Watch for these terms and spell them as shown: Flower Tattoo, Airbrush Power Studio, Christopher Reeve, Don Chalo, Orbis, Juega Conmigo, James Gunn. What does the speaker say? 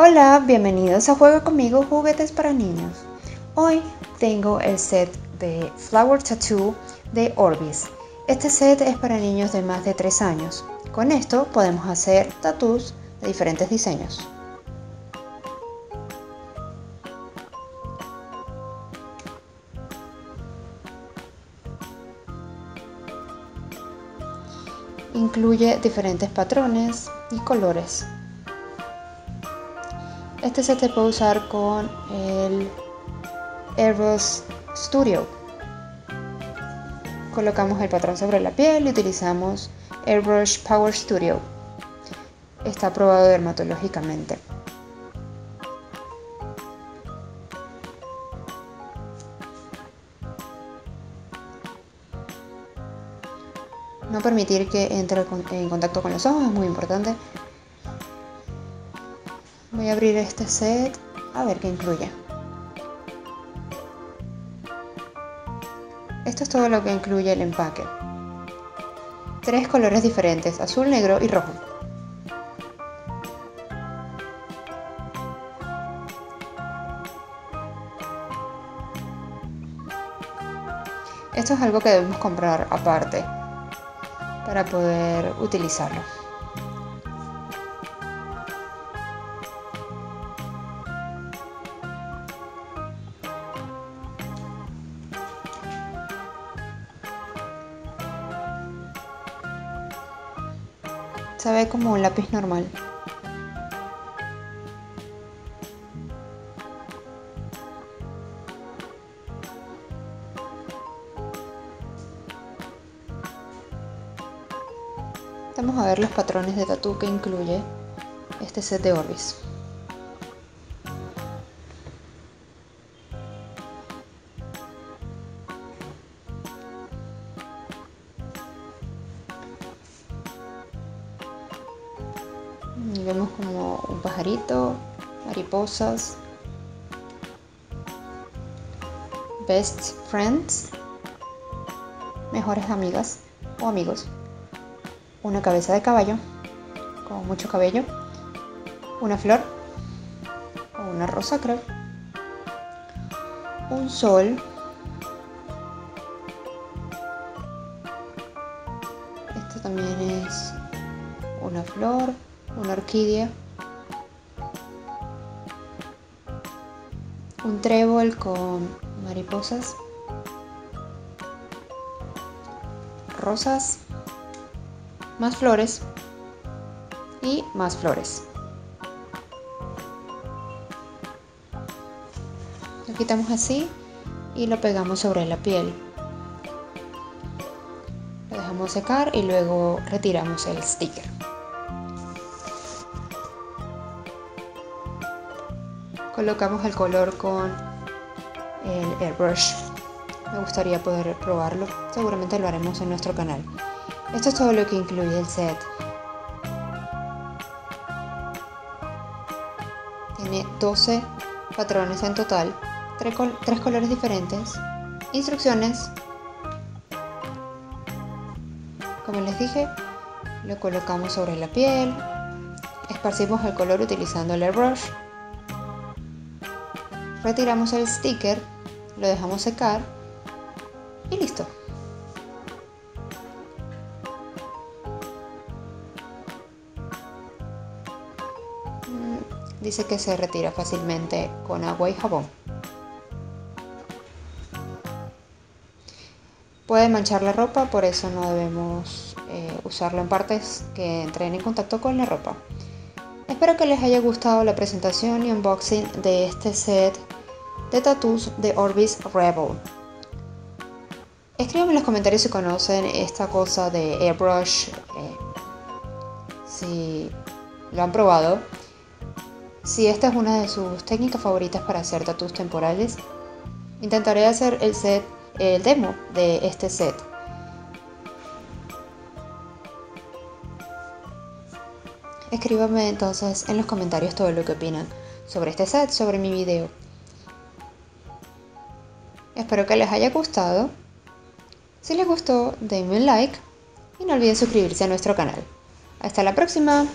Hola, bienvenidos a Juega Conmigo Juguetes para Niños. Hoy tengo el set de Flower Tattoo de Orbis. Este set es para niños de más de 3 años. Con esto podemos hacer tatús de diferentes diseños. Incluye diferentes patrones y colores. Este set se puede usar con el Airbrush Studio. Colocamos el patrón sobre la piel y utilizamos Airbrush Power Studio. Está aprobado dermatológicamente. No permitir que entre en contacto con los ojos es muy importante. Voy a abrir este set a ver qué incluye. Esto es todo lo que incluye el empaque. 3 colores diferentes, azul, negro y rojo. Esto es algo que debemos comprar aparte para poder utilizarlo. Se ve como un lápiz normal. Vamos a ver los patrones de tatú que incluye este set de Orbis. Y vemos como un pajarito, mariposas, best friends, mejores amigas o amigos, una cabeza de caballo con mucho cabello, una flor o una rosa creo, un sol. Esto también es una flor, una orquídea, un trébol con mariposas, rosas, más flores y más flores. Lo quitamos así y lo pegamos sobre la piel. Lo dejamos secar y luego retiramos el sticker. Colocamos el color con el airbrush. Me gustaría poder probarlo. Seguramente lo haremos en nuestro canal. Esto es todo lo que incluye el set. Tiene 12 patrones en total, 3 colores diferentes, instrucciones. Como les dije, lo colocamos sobre la piel, esparcimos el color utilizando el airbrush, retiramos el sticker, lo dejamos secar y listo. Dice que se retira fácilmente con agua y jabón. Puede manchar la ropa, por eso no debemos usarlo en partes que entren en contacto con la ropa. Espero que les haya gustado la presentación y unboxing de este set de tattoos de Orbis Rebell. Escríbanme en los comentarios si conocen esta cosa de airbrush, si lo han probado. Si esta es una de sus técnicas favoritas para hacer tatús temporales, intentaré hacer el demo de este set. Escríbanme entonces en los comentarios todo lo que opinan sobre este set, sobre mi video. Espero que les haya gustado. Si les gustó, denme un like y no olviden suscribirse a nuestro canal. Hasta la próxima.